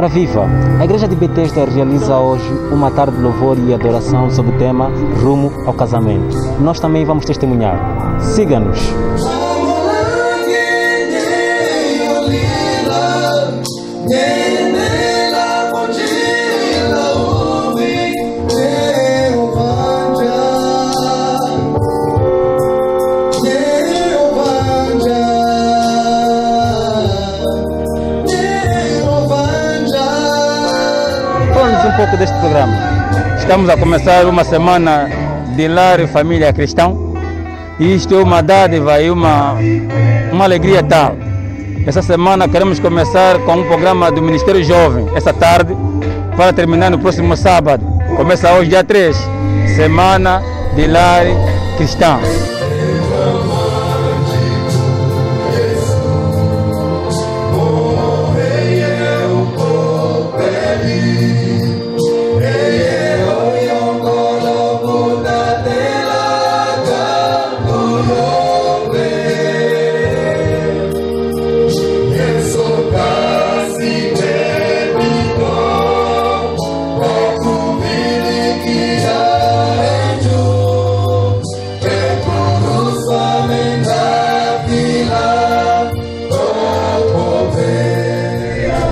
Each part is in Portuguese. Ora viva! A Igreja de Betesda realiza hoje uma tarde de louvor e adoração sob o tema Rumo ao Casamento. Nós também vamos testemunhar. Siga-nos! Um pouco deste programa. Estamos a começar uma semana de lar e família cristão, e isto é uma dádiva e uma alegria tal. Essa semana queremos começar com um programa do Ministério Jovem, essa tarde, para terminar no próximo sábado. Começa hoje, dia 3, semana de lar cristão.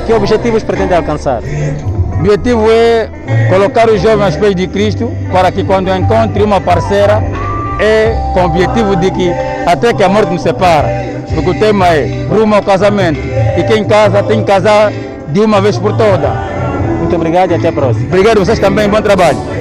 Que objetivos pretende alcançar? O objetivo é colocar os jovens aos pés de Cristo, para que quando encontre uma parceira, é com o objetivo de que até que a morte nos separa. Porque o tema é rumo ao casamento, e quem casa tem que casar de uma vez por toda. Muito obrigado e até a próxima. Obrigado a vocês também, bom trabalho.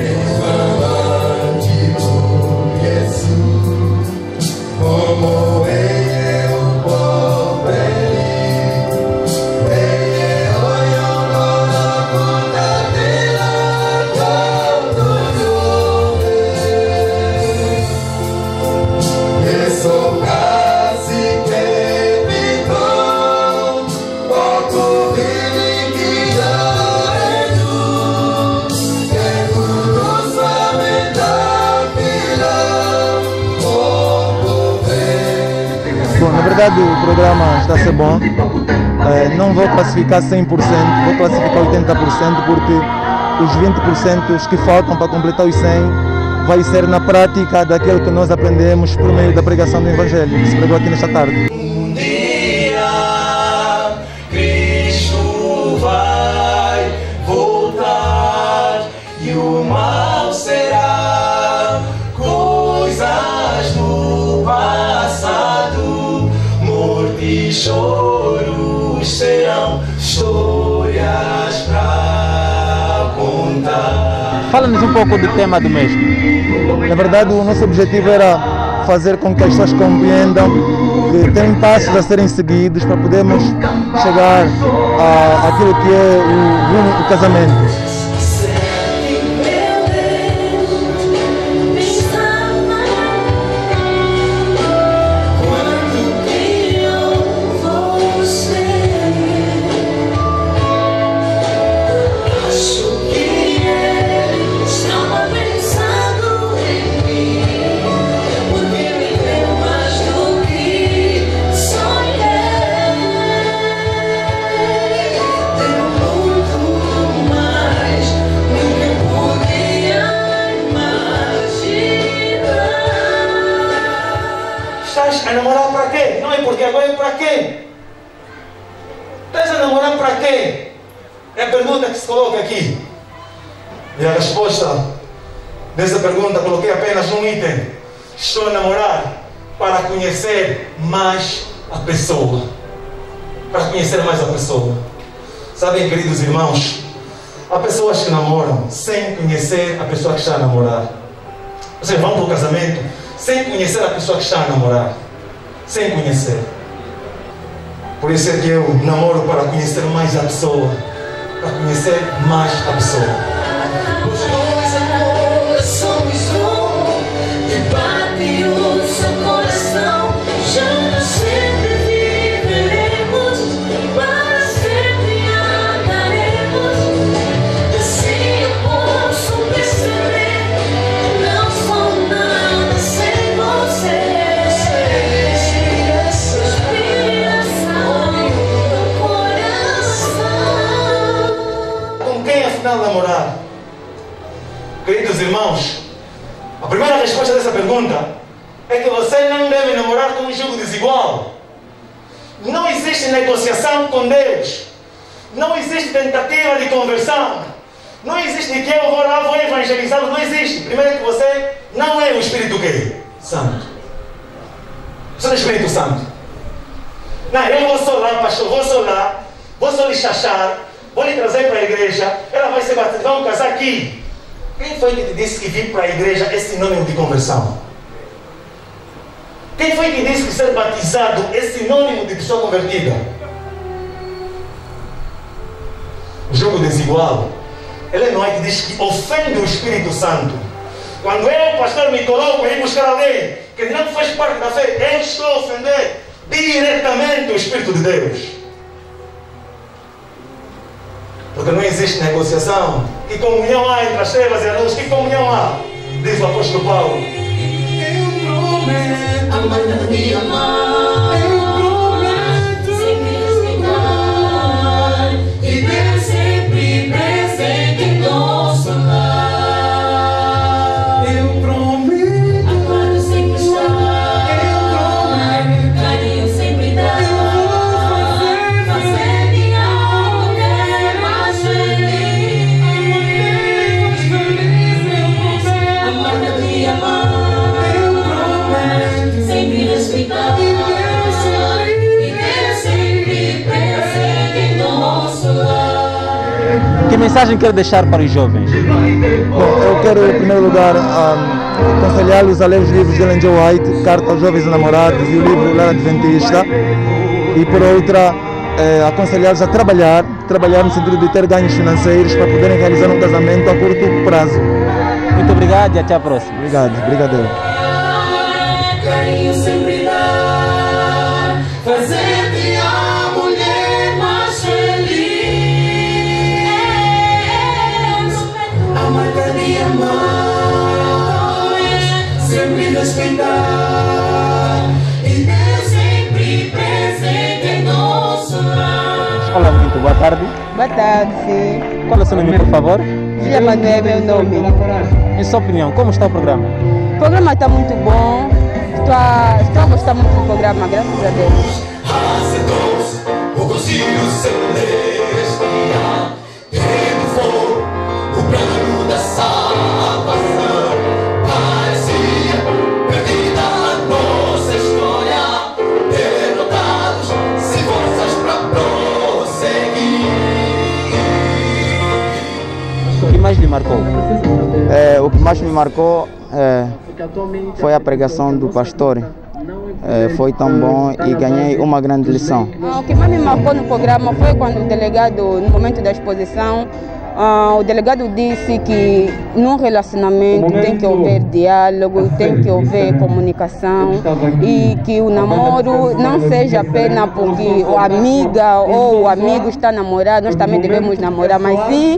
Na verdade, o programa está a ser bom. Não vou classificar 100%, vou classificar 80%, porque os 20% que faltam para completar os 100% vai ser na prática daquilo que nós aprendemos por meio da pregação do Evangelho, que se pregou aqui nesta tarde. Choros serão histórias para contar. Fala-nos um pouco do tema do mesmo. Na verdade, o nosso objetivo era fazer com que as pessoas compreendam que tem passos a serem seguidos para podermos chegar àquilo que é o rumo do casamento. A namorar para quê? Não é porque agora é para quê? Estás a namorar para quê? É a pergunta que se coloca aqui. E a resposta dessa pergunta coloquei apenas um item. Estou a namorar para conhecer mais a pessoa. Para conhecer mais a pessoa. Sabem, queridos irmãos, há pessoas que namoram sem conhecer a pessoa que está a namorar. Vocês vão para o casamento sem conhecer a pessoa que está a namorar. Sem conhecer. Por isso é que eu namoro, para conhecer mais a pessoa. Para conhecer mais a pessoa. Os dois amores somos um, e bate o seu coração. Já não sempre viveremos, para sempre amaremos. Assim eu posso perceber que não sou nada sem você. Respira, amor, meu coração. A primeira resposta dessa pergunta é que você não deve namorar com um jugo desigual. Não existe negociação com Deus. Não existe tentativa de conversão. Não existe que eu vou lá, vou evangelizar. Não existe. Primeiro que você não é o Espírito Santo. Você não é o Espírito Santo. Não, eu vou só lá, pastor, vou só lá. Vou só lhe chachar. Vou lhe trazer para a igreja. Ela vai ser batizada. Vamos casar aqui. Quem foi que te disse que vir para a igreja é sinônimo de conversão? Quem foi que disse que ser batizado é sinônimo de pessoa convertida? O jogo desigual. Ellen White diz que ofende o Espírito Santo. Quando eu, pastor, me coloco a ir buscar alguém que não faz parte da fé, eu estou a ofender diretamente o Espírito de Deus. Porque não existe negociação. Que comunhão há entre as trevas e a luz? Que comunhão há? Diz o apóstolo Paulo. Amar-te-me amar, eu prometo sempre respeitar e ter sempre presente em nosso lar. Eu prometo amar sempre estar, eu prometo carinho sempre dar. Eu vou fazer minha alma ter mais feliz, amar-te mais feliz, eu prometo amar-te-me amar. Que mensagem quero deixar para os jovens? Bom, eu quero em primeiro lugar aconselhá-los a ler os livros de Ellen White, Carta aos Jovens Namorados e o livro Lar Adventista, e por outra aconselhá-los a trabalhar no sentido de ter ganhos financeiros para poderem realizar um casamento a curto prazo. Muito obrigado e até a próxima. Obrigado. Carinho sempre dá, fazer-te a mulher mais feliz. Amar-te-me amar, sempre respeitar e ter sempre presente em nosso lar. Olá, muito boa tarde. Boa tarde. Qual é o seu nome, por favor? Gila Manuel, meu nome. Em sua opinião, como está o programa? O programa está muito bom. Estou a gostar muito do programa, graças a Deus. O que mais lhe marcou? O que mais me marcou foi a pregação do pastor. Foi tão bom e ganhei uma grande lição. O que mais me marcou no programa foi quando o delegado, no momento da exposição, o delegado disse que num relacionamento tem que haver diálogo, tem que haver comunicação, e que o namoro não seja apenas porque a amiga ou o amigo está namorado, nós também devemos namorar, mas sim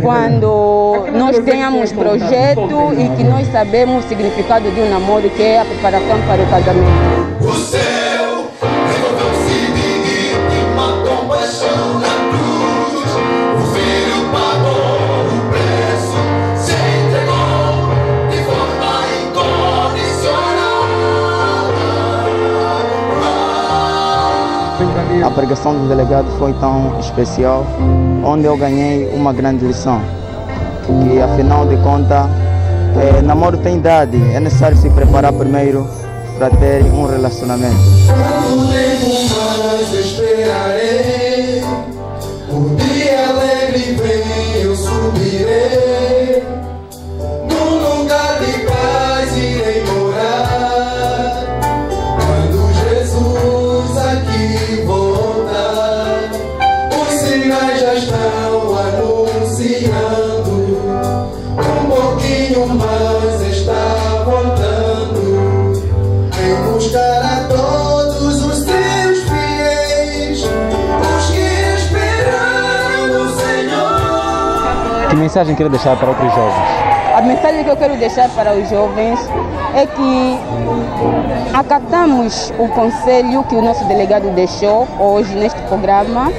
quando nós tenhamos projeto e que nós sabemos o significado de um namoro, que é a preparação para o casamento. O céu revolveu-se de uma compaixão na cruz. O filho pagou o preço, se entregou de forma incondicional. A pregação do delegado foi tão especial, onde eu ganhei uma grande lição, que afinal de contas, namoro tem idade, é necessário se preparar primeiro para ter um relacionamento. Quanto tempo mais esperarei, um dia alegre vem, eu subirei, num lugar de paz irei morar, quando Jesus aqui voltar, os sinais já estão anunciando, um pouquinho mais está voltando. Buscar a todos os teus fiéis, os que esperam o Senhor. Que mensagem quero deixar para outros jovens? A mensagem que eu quero deixar para os jovens é que acatamos o conselho que o nosso delegado deixou hoje neste programa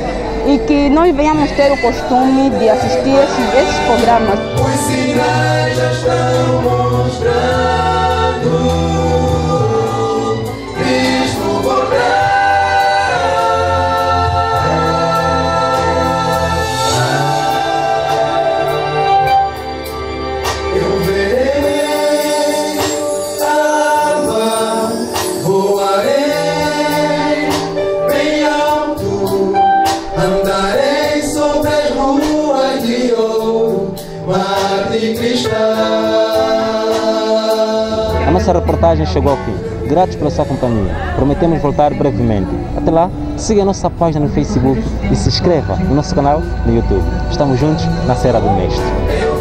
e que nós venhamos ter o costume de assistir esses programas. Os sinais já estão mostrando. nossa reportagem chegou ao fim. Gratos pela sua companhia. Prometemos voltar brevemente. Até lá, siga a nossa página no Facebook e se inscreva no nosso canal no YouTube. Estamos juntos na Serra do Mestre.